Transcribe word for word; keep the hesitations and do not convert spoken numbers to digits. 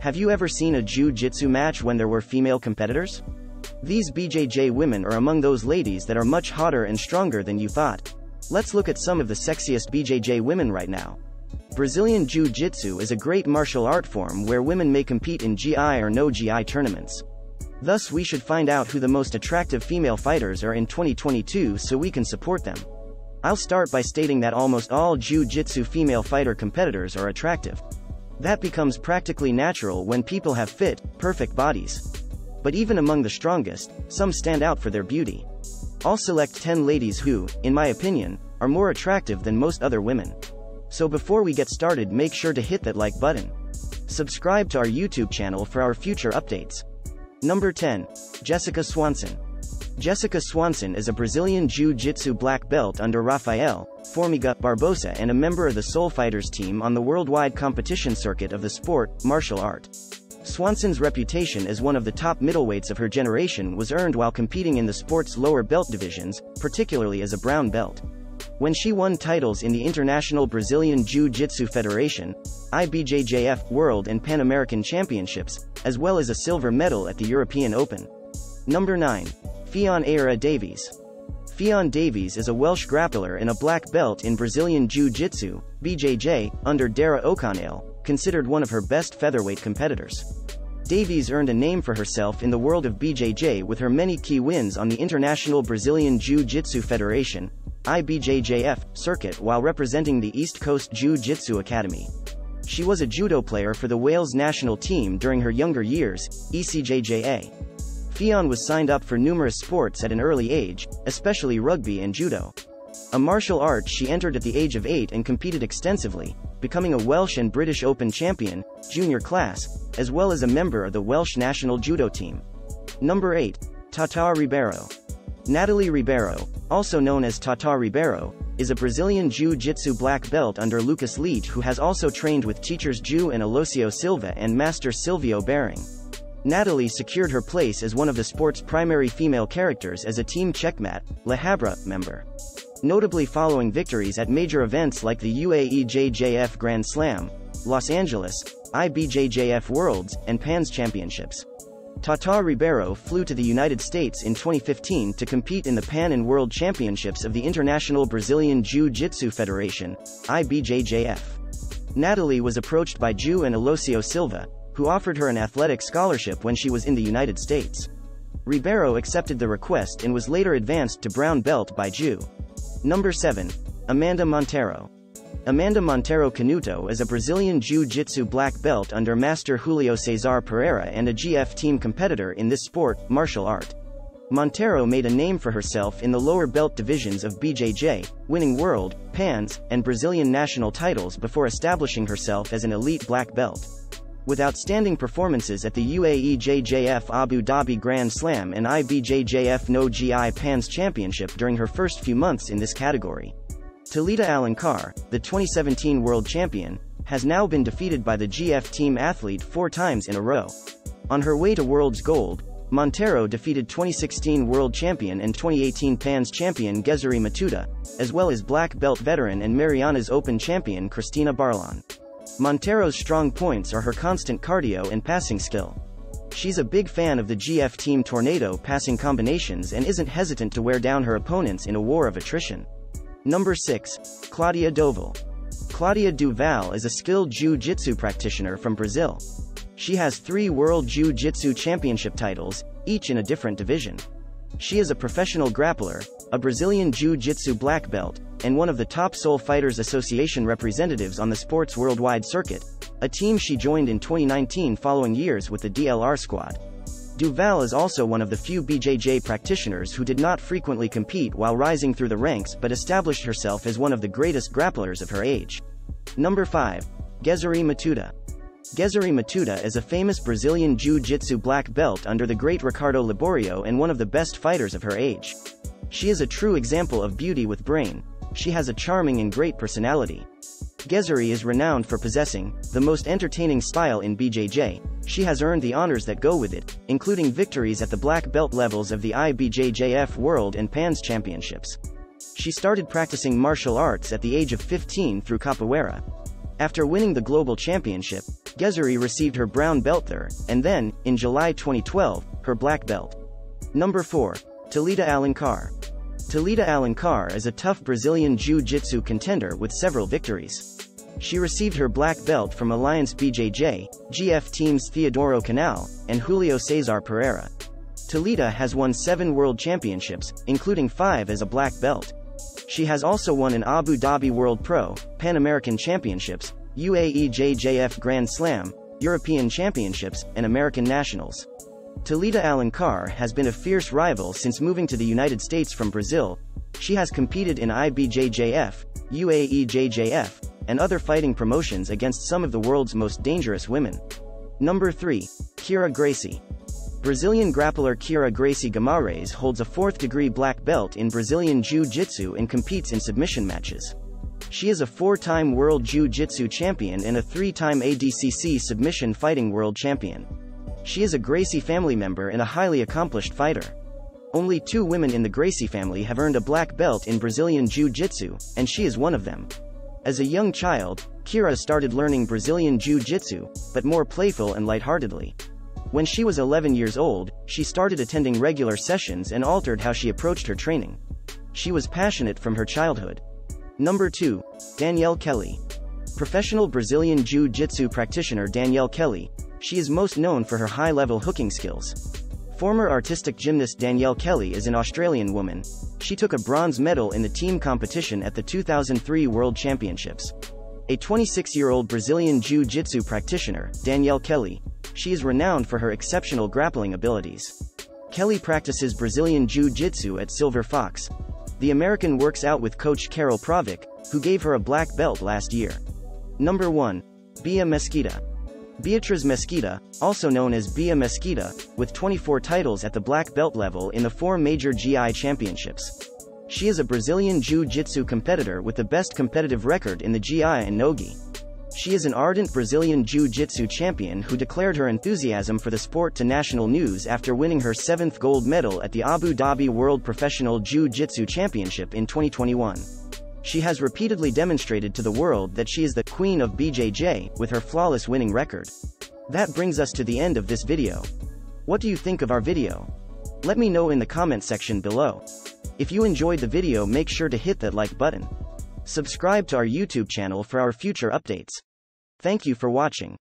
Have you ever seen a jiu-jitsu match when there were female competitors? These B J J women are among those ladies that are much hotter and stronger than you thought. Let's look at some of the sexiest B J J women right now. Brazilian Jiu-Jitsu is a great martial art form where women may compete in G I or no G I tournaments. Thus we should find out who the most attractive female fighters are in twenty twenty-two so we can support them. I'll start by stating that almost all Jiu-Jitsu female fighter competitors are attractive. That becomes practically natural when people have fit, perfect bodies. But even among the strongest, some stand out for their beauty. I'll select ten ladies who, in my opinion, are more attractive than most other women. So before we get started, make sure to hit that like button. Subscribe to our YouTube channel for our future updates. Number ten. Jessica Swanson. Jessica Swanson is a Brazilian Jiu-Jitsu black belt under Rafael Formiga Barbosa and a member of the Soul Fighters team on the worldwide competition circuit of the sport, martial art. Swanson's reputation as one of the top middleweights of her generation was earned while competing in the sport's lower belt divisions, particularly as a brown belt. When she won titles in the International Brazilian Jiu-Jitsu Federation, I B J J F World and Pan American Championships, as well as a silver medal at the European Open. Number nine. Ffion Eirá Davies. Ffion Davies is a Welsh grappler and a black belt in Brazilian Jiu-Jitsu, B J J, under Dara O'Connell, considered one of her best featherweight competitors. Davies earned a name for herself in the world of B J J with her many key wins on the International Brazilian Jiu-Jitsu Federation, I B J J F, circuit while representing the East Coast Jiu-Jitsu Academy. She was a judo player for the Wales national team during her younger years, E C J J A. Ffion was signed up for numerous sports at an early age, especially rugby and judo. A martial art she entered at the age of eight and competed extensively, becoming a Welsh and British Open champion, junior class, as well as a member of the Welsh national judo team. Number eight. Tata Ribeiro. Natalie Ribeiro, also known as Tata Ribeiro, is a Brazilian Jiu-Jitsu black belt under Lucas Leite, who has also trained with teachers Ju and Alocio Silva and master Silvio Baring. Natalie secured her place as one of the sport's primary female characters as a Team Checkmate, Le Havre, member. Notably following victories at major events like the U A E J J F Grand Slam, Los Angeles, I B J J F Worlds, and P A N S Championships. Tata Ribeiro flew to the United States in twenty fifteen to compete in the Pan and World Championships of the International Brazilian Jiu-Jitsu Federation, I B J J F. Natalie was approached by Ju and Alocio Silva, who offered her an athletic scholarship when she was in the United States. Ribeiro accepted the request and was later advanced to brown belt by Ju. Number seven. Amanda Monteiro. Amanda Monteiro Canuto is a Brazilian Jiu-Jitsu black belt under Master Julio Cesar Pereira and a G F team competitor in this sport, martial art. Monteiro made a name for herself in the lower belt divisions of B J J, winning world, P A N S, and Brazilian national titles before establishing herself as an elite black belt. With outstanding performances at the U A E J J F Abu Dhabi Grand Slam and I B J J F No G I P A N S Championship during her first few months in this category. Talita Alencar, the twenty seventeen world champion, has now been defeated by the G F team athlete four times in a row. On her way to world's gold, Monteiro defeated twenty sixteen world champion and twenty eighteen P A N S champion Gezary Matuda, as well as black belt veteran and Marianas Open champion Christina Barlon. Monteiro's strong points are her constant cardio and passing skill. She's a big fan of the G F team tornado passing combinations and isn't hesitant to wear down her opponents in a war of attrition. Number six. Claudia Doval. Claudia Doval is a skilled Jiu-Jitsu practitioner from Brazil. She has three World Jiu-Jitsu Championship titles, each in a different division. She is a professional grappler, a Brazilian Jiu-Jitsu black belt, and one of the top Soul Fighters Association representatives on the sport's worldwide circuit, a team she joined in twenty nineteen following years with the D L R squad. Doval is also one of the few B J J practitioners who did not frequently compete while rising through the ranks but established herself as one of the greatest grapplers of her age. Number five. Gezary Matuda. Gezary Matuda is a famous Brazilian Jiu-Jitsu black belt under the great Ricardo Liborio and one of the best fighters of her age. She is a true example of beauty with brain. She has a charming and great personality. Gezary is renowned for possessing the most entertaining style in B J J. She has earned the honors that go with it, including victories at the black belt levels of the I B J J F World and P A N S Championships. She started practicing martial arts at the age of fifteen through capoeira. After winning the global championship, Gezary received her brown belt there, and then, in July twenty twelve, her black belt. Number four. Talita Alencar. Talita Alencar is a tough Brazilian Jiu-Jitsu contender with several victories. She received her black belt from Alliance B J J F teams Theodoro Canal and Julio Cesar Pereira. Talita has won seven world championships, including five as a black belt. She has also won an Abu Dhabi World Pro, Pan American Championships, U A E J J F Grand Slam, European Championships, and American Nationals. Talita Alencar has been a fierce rival since moving to the United States from Brazil. She has competed in I B J J F, U A E J J F, and other fighting promotions against some of the world's most dangerous women. Number three. Kyra Gracie. Brazilian grappler Kyra Gracie Guimarães holds a fourth-degree black belt in Brazilian Jiu-Jitsu and competes in submission matches. She is a four-time World Jiu-Jitsu champion and a three-time A D C C Submission Fighting World Champion. She is a Gracie family member and a highly accomplished fighter. Only two women in the Gracie family have earned a black belt in Brazilian Jiu-Jitsu, and she is one of them. As a young child, Kyra started learning Brazilian Jiu-Jitsu, but more playful and lightheartedly. When she was eleven years old, she started attending regular sessions and altered how she approached her training. She was passionate from her childhood. Number two. Danielle Kelly. Professional Brazilian Jiu-Jitsu practitioner Danielle Kelly, she is most known for her high-level hooking skills. Former artistic gymnast Danielle Kelly is an Australian woman. She took a bronze medal in the team competition at the two thousand three World Championships. A twenty-six-year-old Brazilian Jiu-Jitsu practitioner, Danielle Kelly, she is renowned for her exceptional grappling abilities. Kelly practices Brazilian Jiu-Jitsu at Silver Fox. The American works out with coach Carol Provic, who gave her a black belt last year. Number one. Bia Mesquita. Beatriz Mesquita, also known as Bia Mesquita, with twenty-four titles at the black belt level in the four major G I championships. She is a Brazilian Jiu-Jitsu competitor with the best competitive record in the G I and Nogi. She is an ardent Brazilian Jiu-Jitsu champion who declared her enthusiasm for the sport to national news after winning her seventh gold medal at the Abu Dhabi World Professional Jiu-Jitsu Championship in twenty twenty-one. She has repeatedly demonstrated to the world that she is the queen of B J J, with her flawless winning record. That brings us to the end of this video. What do you think of our video? Let me know in the comment section below. If you enjoyed the video, make sure to hit that like button. Subscribe to our YouTube channel for our future updates. Thank you for watching.